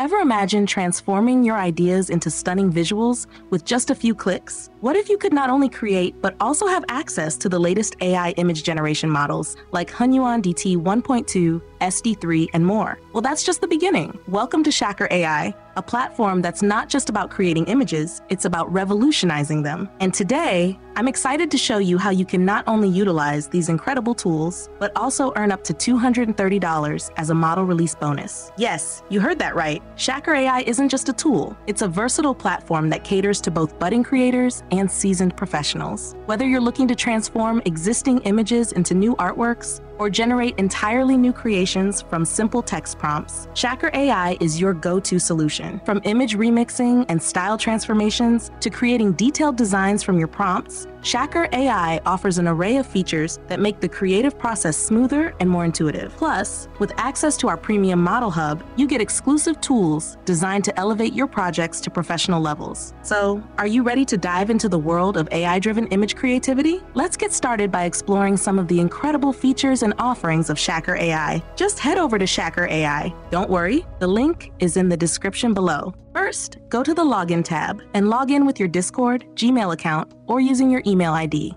Ever imagine transforming your ideas into stunning visuals with just a few clicks? What if you could not only create, but also have access to the latest AI image generation models like Hunyuan-DiT 1.2, SD3, and more? Well, that's just the beginning. Welcome to Shakker AI, a platform that's not just about creating images, it's about revolutionizing them. And today, I'm excited to show you how you can not only utilize these incredible tools, but also earn up to $230 as a model release bonus. Yes, you heard that right. Shakker AI isn't just a tool, it's a versatile platform that caters to both budding creators and seasoned professionals. Whether you're looking to transform existing images into new artworks, or generate entirely new creations from simple text prompts, Shakker AI is your go-to solution. From image remixing and style transformations to creating detailed designs from your prompts, Shakker AI offers an array of features that make the creative process smoother and more intuitive. Plus, with access to our premium model hub, you get exclusive tools designed to elevate your projects to professional levels. So, are you ready to dive into the world of AI-driven image creativity? Let's get started by exploring some of the incredible features and offerings of Shakker AI. Just head over to Shakker AI. Don't worry, the link is in the description below. First, go to the Login tab and log in with your Discord, Gmail account, or using your email ID.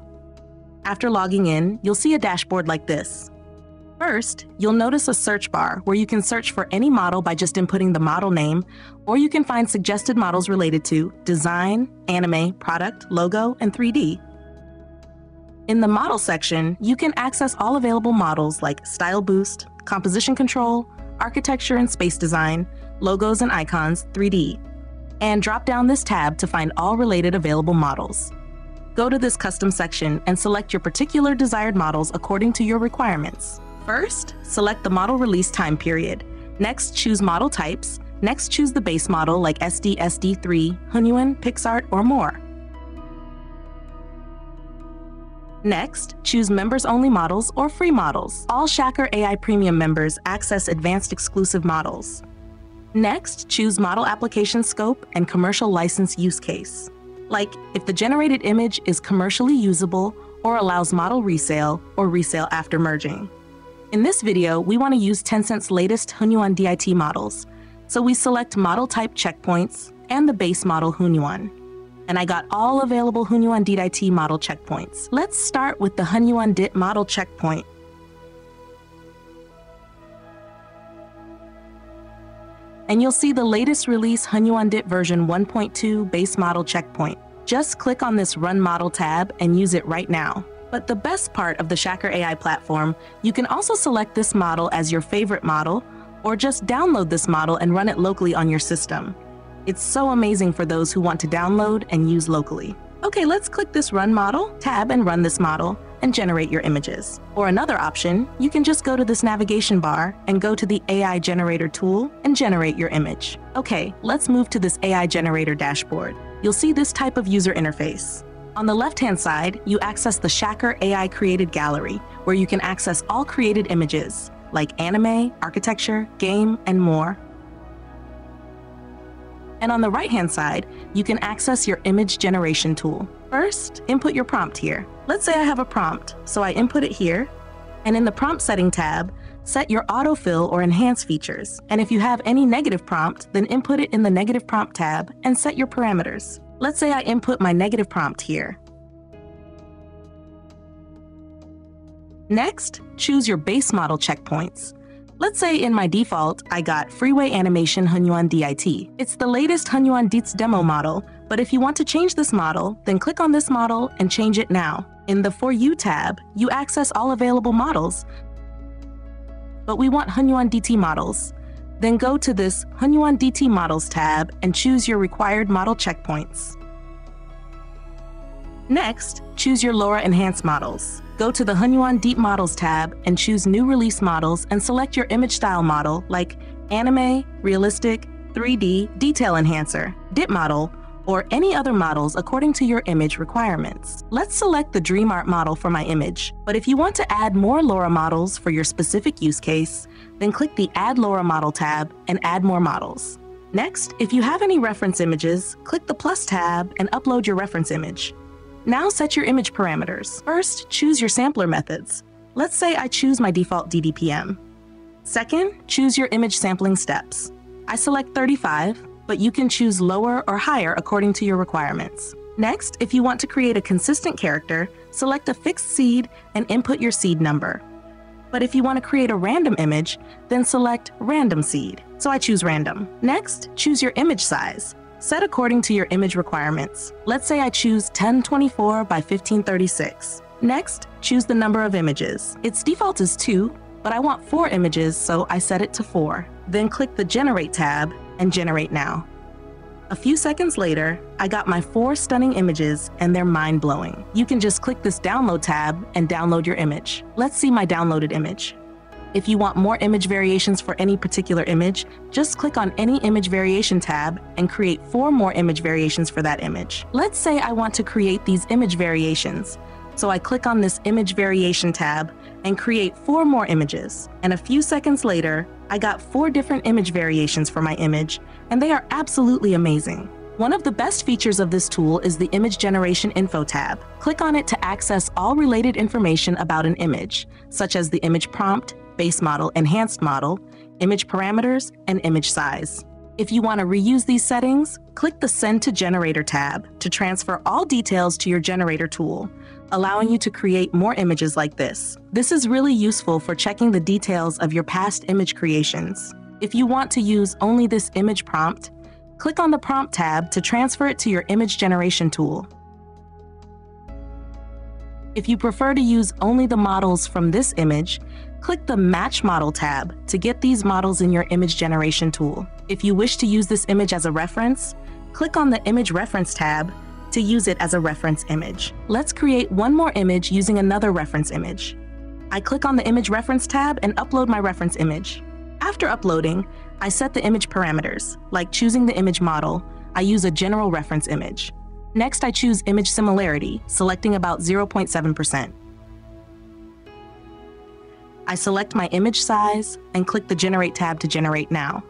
After logging in, you'll see a dashboard like this. First, you'll notice a search bar where you can search for any model by just inputting the model name, or you can find suggested models related to design, anime, product, logo, and 3D. In the model section, you can access all available models like style boost, composition control, architecture and space design, logos and icons, 3D, and drop down this tab to find all related available models. Go to this custom section and select your particular desired models according to your requirements. First, select the model release time period. Next, choose model types. Next, choose the base model like SD, SD3, Hunyuan, PixArt, or more. Next, choose members-only models or free models. All Shakker AI Premium members access advanced exclusive models. Next, choose model application scope and commercial license use case. Like if the generated image is commercially usable or allows model resale or resale after merging. In this video, we want to use Tencent's latest Hunyuan-DiT models. So we select model type checkpoints and the base model Hunyuan. And I got all available Hunyuan-DiT model checkpoints. Let's start with the Hunyuan-DiT model checkpoint. And you'll see the latest release Hunyuan-DiT version 1.2 base model checkpoint. Just click on this Run Model tab and use it right now. But the best part of the Shakker AI platform, you can also select this model as your favorite model, or just download this model and run it locally on your system. It's so amazing for those who want to download and use locally. Okay, let's click this Run Model tab and run this model and generate your images. Or another option, you can just go to this navigation bar and go to the AI Generator tool and generate your image. Okay, let's move to this AI Generator dashboard. You'll see this type of user interface. On the left-hand side, you access the Shakker AI Created Gallery, where you can access all created images, like anime, architecture, game, and more. And on the right-hand side, you can access your image generation tool. First, input your prompt here. Let's say I have a prompt, so I input it here. And in the prompt setting tab, set your autofill or enhance features. And if you have any negative prompt, then input it in the negative prompt tab and set your parameters. Let's say I input my negative prompt here. Next, choose your base model checkpoints. Let's say in my default, I got Freeway Animation Hunyuan-DiT. It's the latest Hunyuan-DiT's demo model, but if you want to change this model, then click on this model and change it now. In the For You tab, you access all available models, but we want Hunyuan-DiT models. Then go to this Hunyuan-DiT Models tab and choose your required model checkpoints. Next, choose your LoRa Enhanced models. Go to the Hunyuan-DiT Models tab and choose New Release Models and select your image style model like Anime, Realistic, 3D, Detail Enhancer, DiT Model, or any other models according to your image requirements. Let's select the Dream Art model for my image, but if you want to add more LoRa models for your specific use case, then click the Add LoRa Model tab and add more models. Next, if you have any reference images, click the Plus tab and upload your reference image. Now set your image parameters. First, choose your sampler methods. Let's say I choose my default DDPM. Second, choose your image sampling steps. I select 35, but you can choose lower or higher according to your requirements. Next, if you want to create a consistent character, select a fixed seed and input your seed number. But if you want to create a random image, then select random seed. So I choose random. Next, choose your image size. Set according to your image requirements. Let's say I choose 1024 by 1536. Next, choose the number of images. Its default is 2, but I want 4 images, so I set it to 4. Then click the Generate tab and generate now. A few seconds later, I got my 4 stunning images and they're mind-blowing. You can just click this download tab and download your image. Let's see my downloaded image. If you want more image variations for any particular image, just click on any image variation tab and create 4 more image variations for that image. Let's say I want to create these image variations. So I click on this image variation tab and create 4 more images. And a few seconds later, I got 4 different image variations for my image, and they are absolutely amazing. One of the best features of this tool is the Image Generation Info tab. Click on it to access all related information about an image, such as the image prompt, base model, enhanced model, image parameters, and image size. If you want to reuse these settings, click the Send to Generator tab to transfer all details to your generator tool, allowing you to create more images like this. This is really useful for checking the details of your past image creations. If you want to use only this image prompt, click on the Prompt tab to transfer it to your image generation tool. If you prefer to use only the models from this image, click the Match Model tab to get these models in your image generation tool. If you wish to use this image as a reference, click on the Image Reference tab to use it as a reference image. Let's create one more image using another reference image. I click on the Image Reference tab and upload my reference image. After uploading, I set the image parameters, like choosing the image model. I use a general reference image. Next, I choose image similarity, selecting about 0.7%. I select my image size and click the Generate tab to generate now.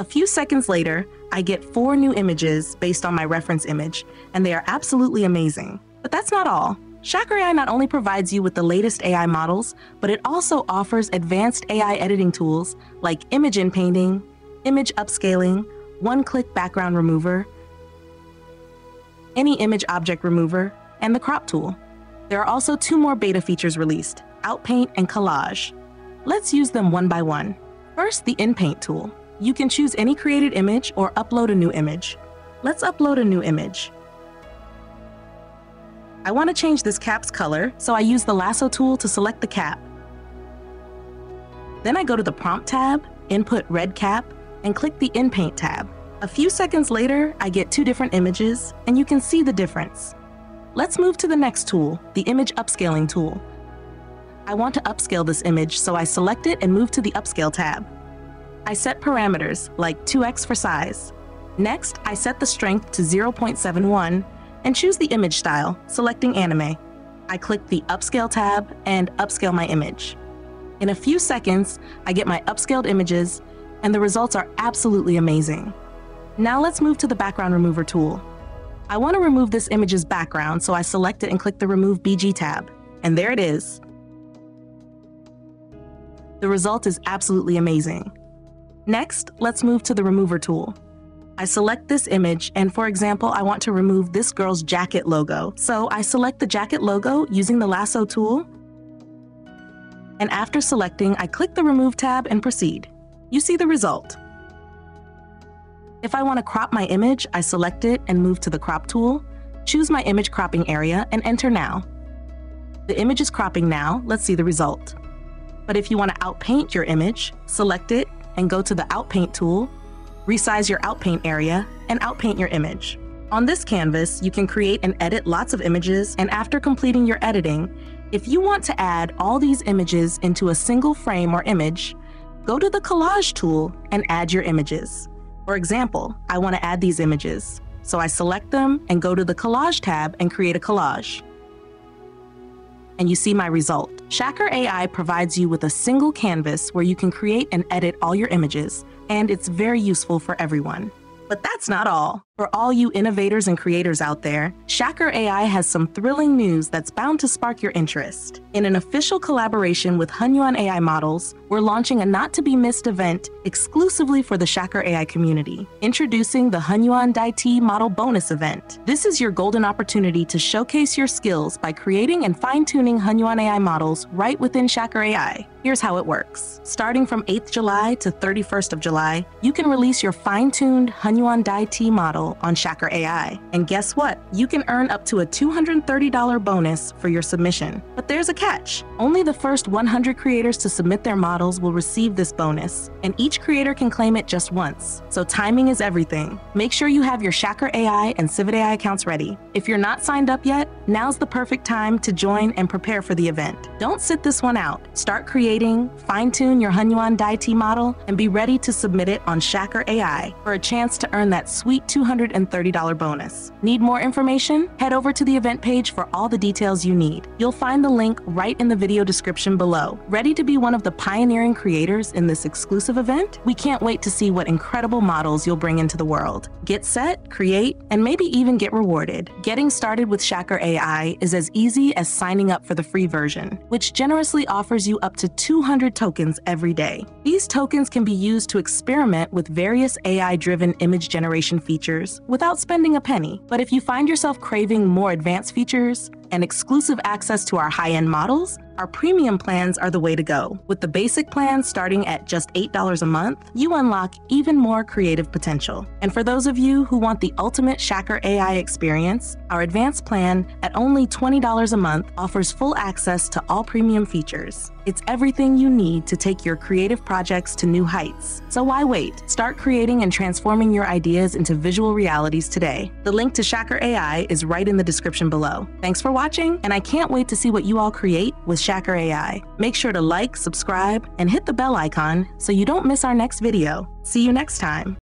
A few seconds later, I get 4 new images based on my reference image, and they are absolutely amazing. But that's not all. Shakker AI not only provides you with the latest AI models, but it also offers advanced AI editing tools like image inpainting, image upscaling, one-click background remover, any image object remover, and the crop tool. There are also 2 more beta features released, Outpaint and Collage. Let's use them one by one. First, the Inpaint tool. You can choose any created image or upload a new image. Let's upload a new image. I want to change this cap's color, so I use the lasso tool to select the cap. Then I go to the Prompt tab, input red cap, and click the Inpaint tab. A few seconds later, I get 2 different images, and you can see the difference. Let's move to the next tool, the Image Upscaling tool. I want to upscale this image, so I select it and move to the Upscale tab. I set parameters, like 2x for size. Next, I set the strength to 0.71 and choose the image style, selecting anime. I click the Upscale tab and upscale my image. In a few seconds, I get my upscaled images, and the results are absolutely amazing. Now let's move to the background remover tool. I want to remove this image's background, so I select it and click the Remove BG tab. And there it is. The result is absolutely amazing. Next, let's move to the Remover tool. I select this image, and for example, I want to remove this girl's jacket logo. So I select the jacket logo using the lasso tool, and after selecting, I click the Remove tab and proceed. You see the result. If I want to crop my image, I select it and move to the Crop tool, choose my image cropping area, and enter now. The image is cropping now. Let's see the result. But if you want to outpaint your image, select it and go to the Outpaint tool, resize your outpaint area, and outpaint your image. On this canvas, you can create and edit lots of images, and after completing your editing, if you want to add all these images into a single frame or image, go to the Collage tool and add your images. For example, I want to add these images, so I select them and go to the Collage tab and create a collage. And you see my result. Shakker AI provides you with a single canvas where you can create and edit all your images, and it's very useful for everyone. But that's not all. For all you innovators and creators out there, Shakker AI has some thrilling news that's bound to spark your interest. In an official collaboration with Hunyuan AI Models, we're launching a not-to-be-missed event exclusively for the Shakker AI community, introducing the Hunyuan-DiT Model Bonus Event. This is your golden opportunity to showcase your skills by creating and fine-tuning Hunyuan AI models right within Shakker AI. Here's how it works. Starting from 8th July to 31st of July, you can release your fine-tuned Hunyuan-DiT model on Shakker AI. And guess what? You can earn up to a $230 bonus for your submission. But there's a catch. Only the first 100 creators to submit their models will receive this bonus, and each creator can claim it just once. So timing is everything. Make sure you have your Shakker AI and CivitAI accounts ready. If you're not signed up yet, now's the perfect time to join and prepare for the event. Don't sit this one out. Start creating, fine-tune your Hunyuan-DiT model, and be ready to submit it on Shakker AI for a chance to earn that sweet $230 bonus. Need more information? Head over to the event page for all the details you need. You'll find the link right in the video description below. Ready to be one of the pioneering creators in this exclusive event? We can't wait to see what incredible models you'll bring into the world. Get set, create, and maybe even get rewarded. Getting started with Shakker AI is as easy as signing up for the free version, which generously offers you up to 200 tokens every day. These tokens can be used to experiment with various AI-driven image generation features without spending a penny. But if you find yourself craving more advanced features and exclusive access to our high-end models, our premium plans are the way to go. With the basic plan starting at just $8 a month, you unlock even more creative potential. And for those of you who want the ultimate Shakker AI experience, our advanced plan at only $20 a month offers full access to all premium features. It's everything you need to take your creative projects to new heights. So why wait? Start creating and transforming your ideas into visual realities today. The link to Shakker AI is right in the description below. Thanks for watching, and I can't wait to see what you all create with Shakker AI. Make sure to like, subscribe, and hit the bell icon so you don't miss our next video. See you next time.